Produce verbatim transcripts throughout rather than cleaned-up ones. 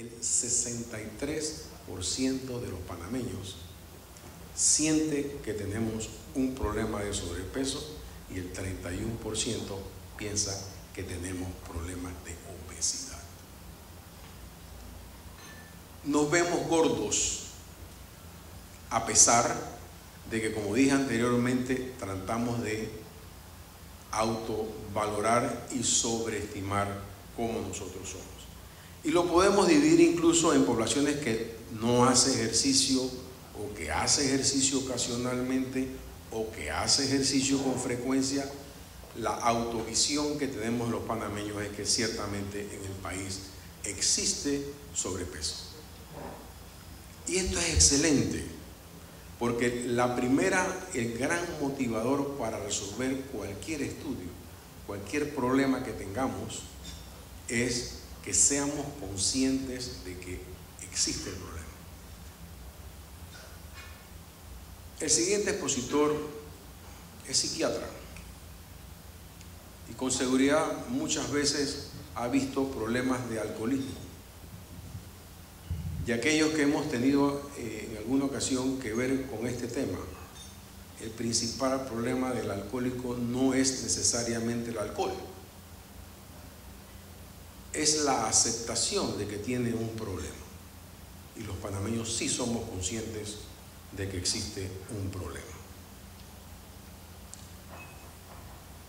el sesenta y tres por ciento de los panameños siente que tenemos un problema de sobrepeso y el treinta y uno por ciento piensa que tenemos problemas de obesidad. Nos vemos gordos a pesar de que, como dije anteriormente, tratamos de autovalorar y sobreestimar como nosotros somos. Y lo podemos dividir incluso en poblaciones que no hace ejercicio o que hace ejercicio ocasionalmente o que hace ejercicio con frecuencia. La autovisión que tenemos los panameños es que ciertamente en el país existe sobrepeso. Y esto es excelente, porque la primera, el gran motivador para resolver cualquier estudio, cualquier problema que tengamos, es que seamos conscientes de que existe el problema. El siguiente expositor es psiquiatra y con seguridad muchas veces ha visto problemas de alcoholismo. Y aquellos que hemos tenido eh, en alguna ocasión que ver con este tema, el principal problema del alcohólico no es necesariamente el alcohol, es la aceptación de que tiene un problema. Y los panameños sí somos conscientes de que existe un problema.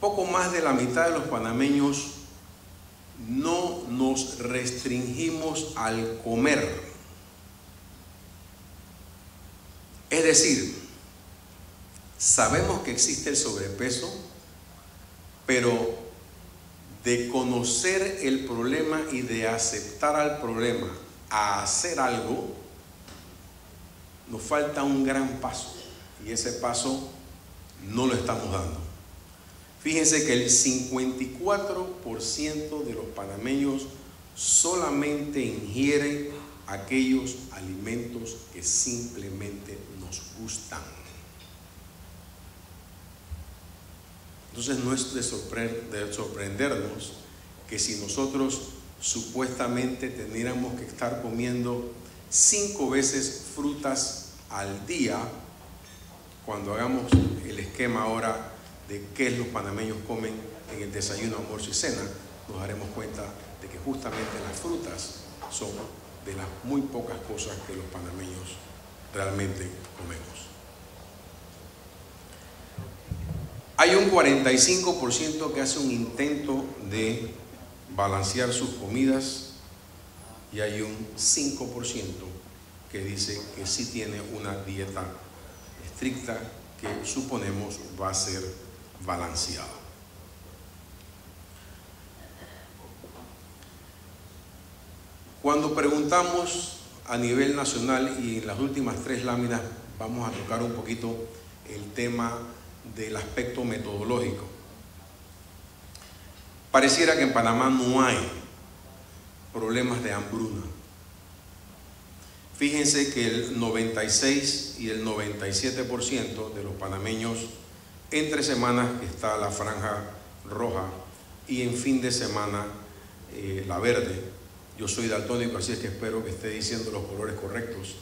Poco más de la mitad de los panameños no nos restringimos al comer. Es decir, sabemos que existe el sobrepeso, pero de conocer el problema y de aceptar al problema a hacer algo, nos falta un gran paso, y ese paso no lo estamos dando. Fíjense que el cincuenta y cuatro por ciento de los panameños solamente ingieren aquellos alimentos que simplemente nos gustan. Entonces no es de, sorpre de sorprendernos que si nosotros supuestamente tendríamos que estar comiendo cinco veces frutas al día, cuando hagamos el esquema ahora de qué los panameños comen en el desayuno, almuerzo y cena, nos daremos cuenta de que justamente las frutas son de las muy pocas cosas que los panameños realmente comemos. Hay un cuarenta y cinco por ciento que hace un intento de balancear sus comidas y hay un cinco por ciento que dice que sí tiene una dieta estricta que suponemos va a ser balanceada. Cuando preguntamos a nivel nacional, y en las últimas tres láminas vamos a tocar un poquito el tema del aspecto metodológico. Pareciera que en Panamá no hay problemas de hambruna. Fíjense que el noventa y seis y el noventa y siete por ciento de los panameños entre semanas, que está la franja roja, y en fin de semana eh, la verde. Yo soy daltónico, así es que espero que esté diciendo los colores correctos.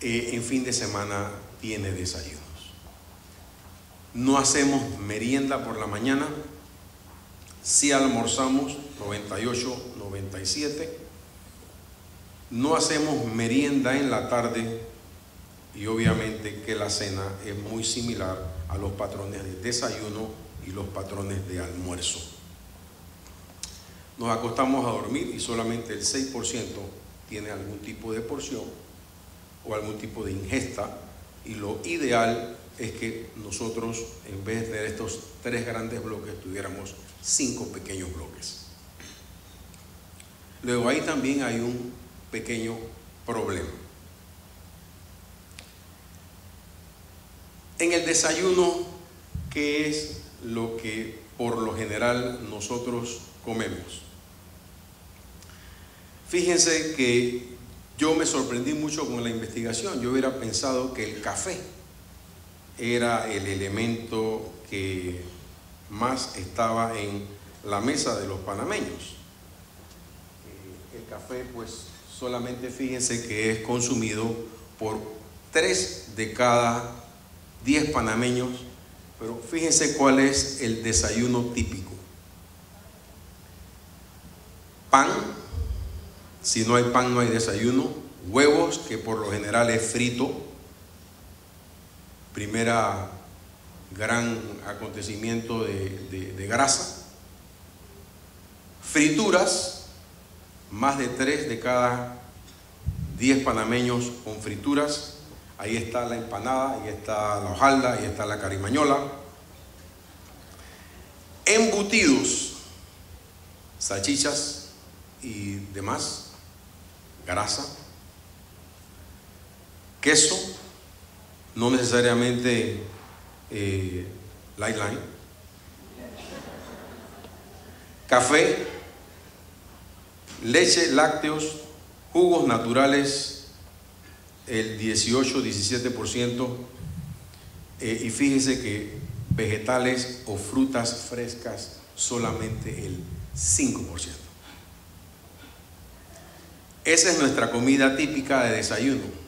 Eh, en fin de semana tiene desayunos. No hacemos merienda por la mañana. Sí almorzamos, noventa y ocho, noventa y siete. No hacemos merienda en la tarde y obviamente que la cena es muy similar a los patrones de desayuno y los patrones de almuerzo. Nos acostamos a dormir y solamente el seis por ciento tiene algún tipo de porción o algún tipo de ingesta, y lo ideal es que nosotros, en vez de tener estos tres grandes bloques, tuviéramos cinco pequeños bloques. Luego ahí también hay un pequeño problema. En el desayuno, ¿qué es lo que por lo general nosotros comemos? Fíjense que yo me sorprendí mucho con la investigación. Yo hubiera pensado que el café era el elemento que más estaba en la mesa de los panameños. El café, pues solamente fíjense que es consumido por tres de cada diez panameños, pero fíjense cuál es el desayuno típico. Pan, si no hay pan no hay desayuno. Huevos, que por lo general es frito, primera gran acontecimiento de, de, de grasa. Frituras, más de tres de cada diez panameños con frituras. Ahí está la empanada, ahí está la hojalda, ahí está la carimañola. Embutidos, salchichas y demás, grasa. Queso, no necesariamente eh, light line. Café, leche, lácteos, jugos naturales, el dieciocho, diecisiete por ciento. Eh, y fíjense que vegetales o frutas frescas, solamente el cinco por ciento. Esa es nuestra comida típica de desayuno.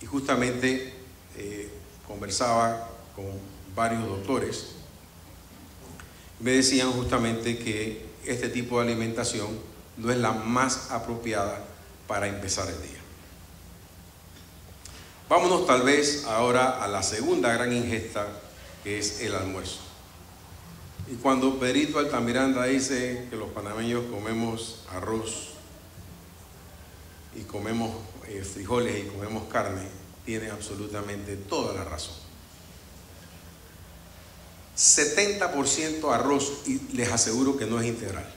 Y justamente eh, conversaba con varios doctores. Me decían justamente que este tipo de alimentación no es la más apropiada para empezar el día. Vámonos tal vez ahora a la segunda gran ingesta, que es el almuerzo. Y cuando Perito Altamiranda dice que los panameños comemos arroz y comemos eh, frijoles y comemos carne, tiene absolutamente toda la razón. setenta por ciento arroz, y les aseguro que no es integral.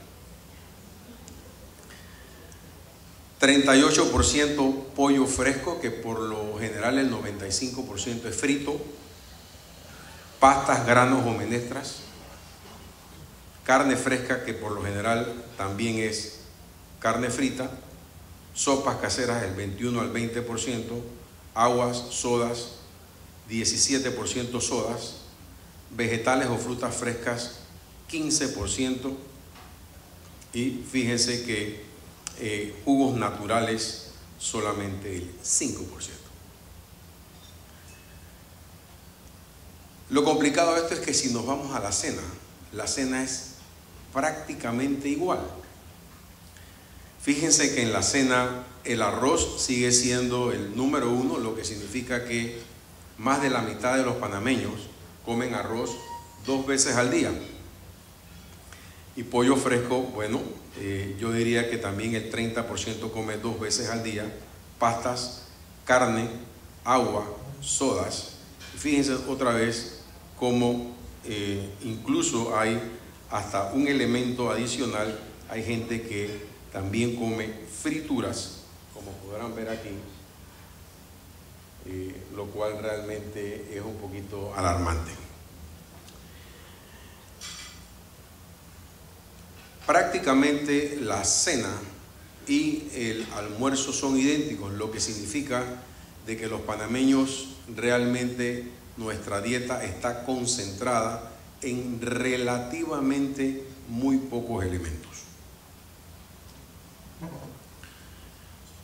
treinta y ocho por ciento pollo fresco, que por lo general el noventa y cinco por ciento es frito. Pastas, granos o menestras. Carne fresca, que por lo general también es carne frita. Sopas caseras del veintiuno al veinte por ciento, aguas, sodas, diecisiete por ciento sodas, vegetales o frutas frescas, quince por ciento, y fíjense que eh, jugos naturales, solamente el cinco por ciento. Lo complicado de esto es que si nos vamos a la cena, la cena es prácticamente igual. Fíjense que en la cena el arroz sigue siendo el número uno, lo que significa que más de la mitad de los panameños comen arroz dos veces al día. Y pollo fresco, bueno, eh, yo diría que también el treinta por ciento come dos veces al día. Pastas, carne, agua, sodas. Fíjense otra vez cómo eh, incluso hay hasta un elemento adicional. Hay gente que también come frituras, como podrán ver aquí, eh, lo cual realmente es un poquito alarmante. Prácticamente la cena y el almuerzo son idénticos, lo que significa de que los panameños realmente nuestra dieta está concentrada en relativamente muy pocos elementos.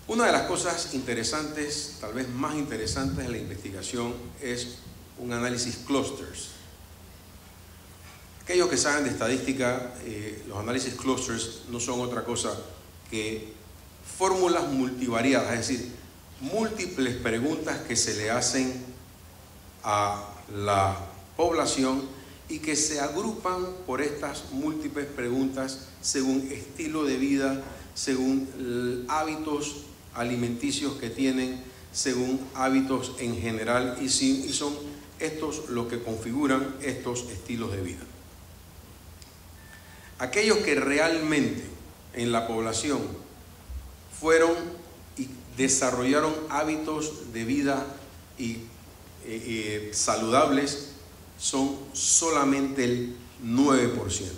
Una de las cosas interesantes, tal vez más interesantes de la investigación, es un análisis clusters. Aquellos que saben de estadística, eh, los análisis clusters no son otra cosa que fórmulas multivariadas, es decir, múltiples preguntas que se le hacen a la población y que se agrupan por estas múltiples preguntas según estilo de vida, según hábitos alimenticios que tienen, según hábitos en general, y son estos los que configuran estos estilos de vida. Aquellos que realmente en la población fueron y desarrollaron hábitos de vida y, eh, saludables son solamente el nueve por ciento.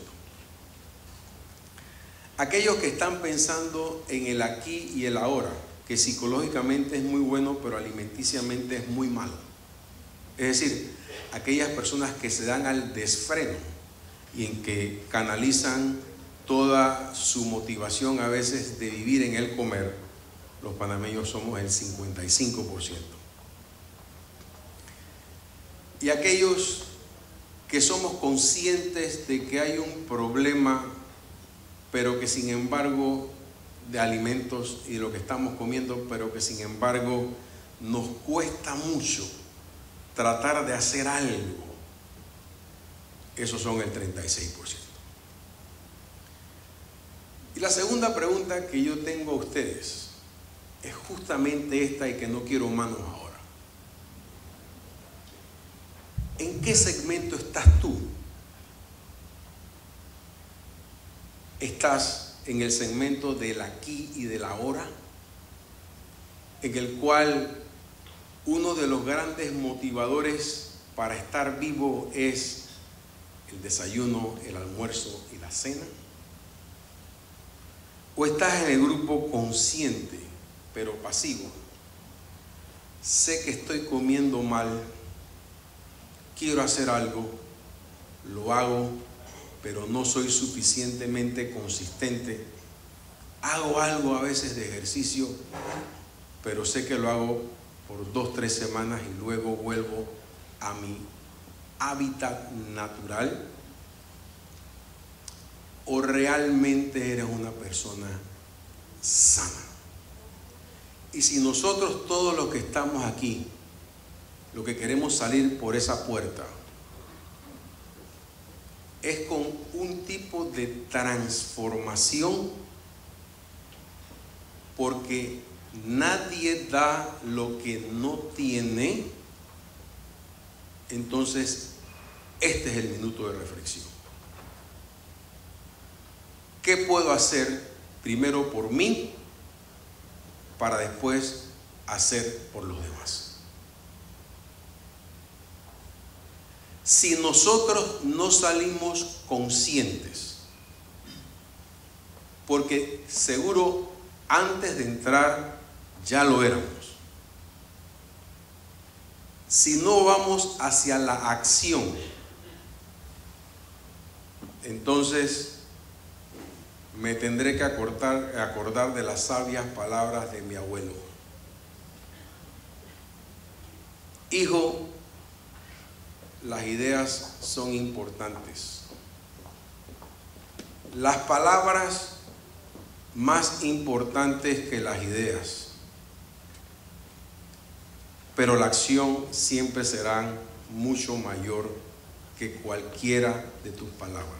Aquellos que están pensando en el aquí y el ahora, que psicológicamente es muy bueno, pero alimenticiamente es muy malo. Es decir, aquellas personas que se dan al desfreno y en que canalizan toda su motivación a veces de vivir en el comer, los panameños somos el cincuenta y cinco por ciento. Y aquellos que somos conscientes de que hay un problema, pero que sin embargo, de alimentos y de lo que estamos comiendo, pero que sin embargo nos cuesta mucho tratar de hacer algo, esos son el treinta y seis por ciento. Y la segunda pregunta que yo tengo a ustedes es justamente esta, y que no quiero manos ahora. ¿En qué segmento estás tú? ¿Estás en el segmento del aquí y del ahora? En el cual uno de los grandes motivadores para estar vivo es el desayuno, el almuerzo y la cena. ¿O estás en el grupo consciente pero pasivo? Sé que estoy comiendo mal, quiero hacer algo, lo hago, pero no soy suficientemente consistente. Hago algo a veces de ejercicio, pero sé que lo hago por dos, tres semanas y luego vuelvo a mi hábitat natural. ¿O realmente eres una persona sana? Y si nosotros todos los que estamos aquí, lo que queremos salir por esa puerta, es con un tipo de transformación, porque nadie da lo que no tiene, entonces este es el minuto de reflexión. ¿Qué puedo hacer primero por mí para después hacer por los demás? Si nosotros no salimos conscientes, porque seguro antes de entrar ya lo éramos, si no vamos hacia la acción, entonces me tendré que acordar, acordar de las sabias palabras de mi abuelo: hijo, las ideas son importantes. Las palabras más importantes que las ideas. Pero la acción siempre será mucho mayor que cualquiera de tus palabras.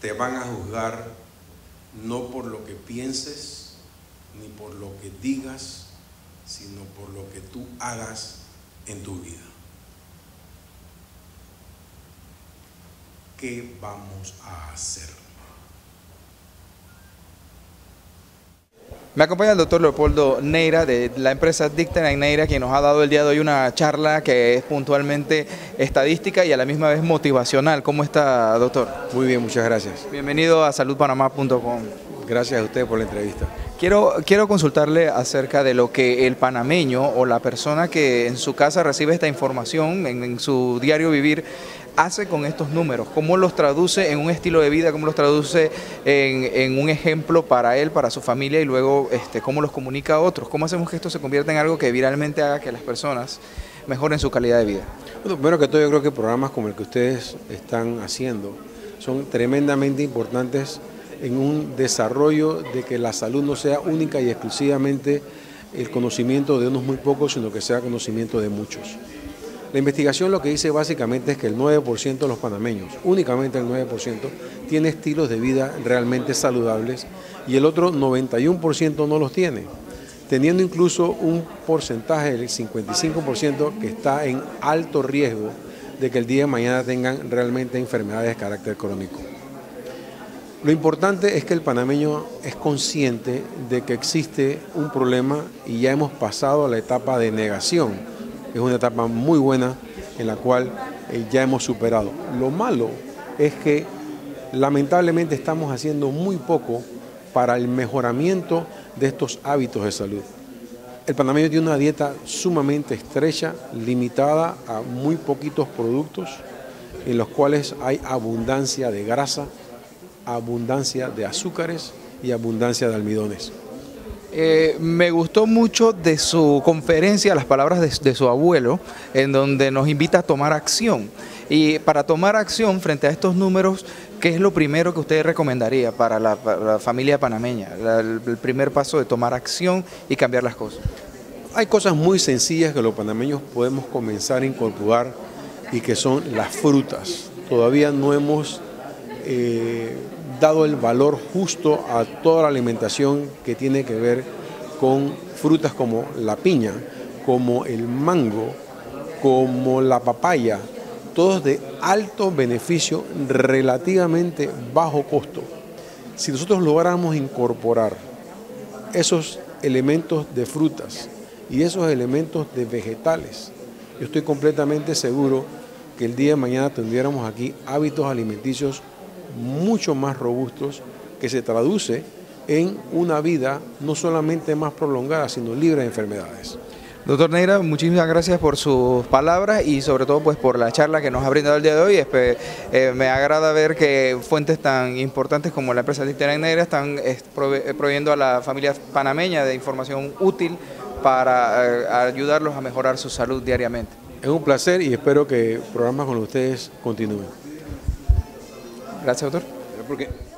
Te van a juzgar no por lo que pienses ni por lo que digas, sino por lo que tú hagas en tu vida. ¿Qué vamos a hacer? Me acompaña el doctor Leopoldo Neira de la empresa Dicta Neira, quien nos ha dado el día de hoy una charla que es puntualmente estadística y a la misma vez motivacional. ¿Cómo está, doctor? Muy bien, muchas gracias. Bienvenido a salud panamá punto com. Gracias a usted por la entrevista. Quiero, quiero consultarle acerca de lo que el panameño o la persona que en su casa recibe esta información, en, en su diario vivir, hace con estos números. ¿Cómo los traduce en un estilo de vida? ¿Cómo los traduce en, en un ejemplo para él, para su familia? Y luego, este, ¿cómo los comunica a otros? ¿Cómo hacemos que esto se convierta en algo que viralmente haga que las personas mejoren su calidad de vida? Bueno, primero que todo, yo creo que programas como el que ustedes están haciendo son tremendamente importantes en un desarrollo de que la salud no sea única y exclusivamente el conocimiento de unos muy pocos, sino que sea conocimiento de muchos. La investigación lo que dice básicamente es que el nueve por ciento de los panameños, únicamente el nueve por ciento, tiene estilos de vida realmente saludables y el otro noventa y uno por ciento no los tiene, teniendo incluso un porcentaje del cincuenta y cinco por ciento que está en alto riesgo de que el día de mañana tengan realmente enfermedades de carácter crónico. Lo importante es que el panameño es consciente de que existe un problema y ya hemos pasado a la etapa de negación. Es una etapa muy buena en la cual eh, ya hemos superado. Lo malo es que lamentablemente estamos haciendo muy poco para el mejoramiento de estos hábitos de salud. El panameño tiene una dieta sumamente estrecha, limitada a muy poquitos productos, en los cuales hay abundancia de grasa, abundancia de azúcares y abundancia de almidones. Eh, me gustó mucho de su conferencia, las palabras de, de su abuelo, en donde nos invita a tomar acción. Y para tomar acción frente a estos números, ¿qué es lo primero que usted recomendaría para la, para la familia panameña? La, el primer paso de tomar acción y cambiar las cosas. Hay cosas muy sencillas que los panameños podemos comenzar a incorporar y que son las frutas. Todavía no hemos eh, dado el valor justo a toda la alimentación que tiene que ver con frutas como la piña, como el mango, como la papaya, todos de alto beneficio, relativamente bajo costo. Si nosotros logramos incorporar esos elementos de frutas y esos elementos de vegetales, yo estoy completamente seguro que el día de mañana tendríamos aquí hábitos alimenticios mucho más robustos, que se traduce en una vida no solamente más prolongada, sino libre de enfermedades. Doctor Neira, muchísimas gracias por sus palabras y sobre todo pues por la charla que nos ha brindado el día de hoy. Eh, me agrada ver que fuentes tan importantes como la empresa Literaria Neira están prove proveyendo a la familia panameña de información útil para eh, ayudarlos a mejorar su salud diariamente. Es un placer y espero que programas con ustedes continúen. Gracias, doctor.